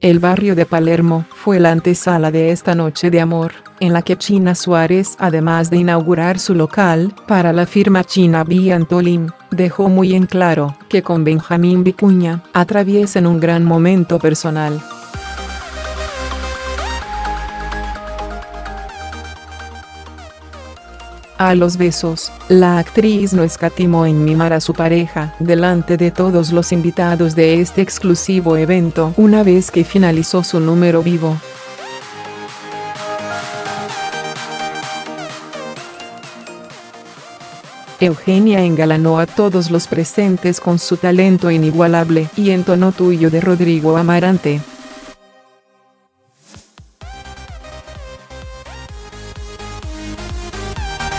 El barrio de Palermo fue la antesala de esta noche de amor, en la que China Suárez, además de inaugurar su local para la firma China Suárez, dejó muy en claro que con Benjamín Vicuña atraviesan un gran momento personal. A los besos, la actriz no escatimó en mimar a su pareja delante de todos los invitados de este exclusivo evento una vez que finalizó su número vivo. Eugenia engalanó a todos los presentes con su talento inigualable y entonó Tuyo de Rodrigo Amarante.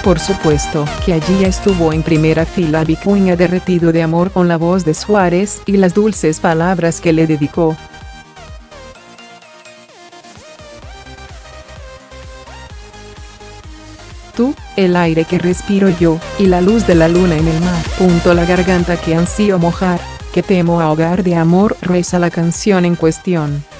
Por supuesto que allí estuvo en primera fila Vicuña, derretido de amor con la voz de Suárez y las dulces palabras que le dedicó. Tú, el aire que respiro yo, y la luz de la luna en el mar. La garganta que ansío mojar, que temo ahogar de amor, reza la canción en cuestión.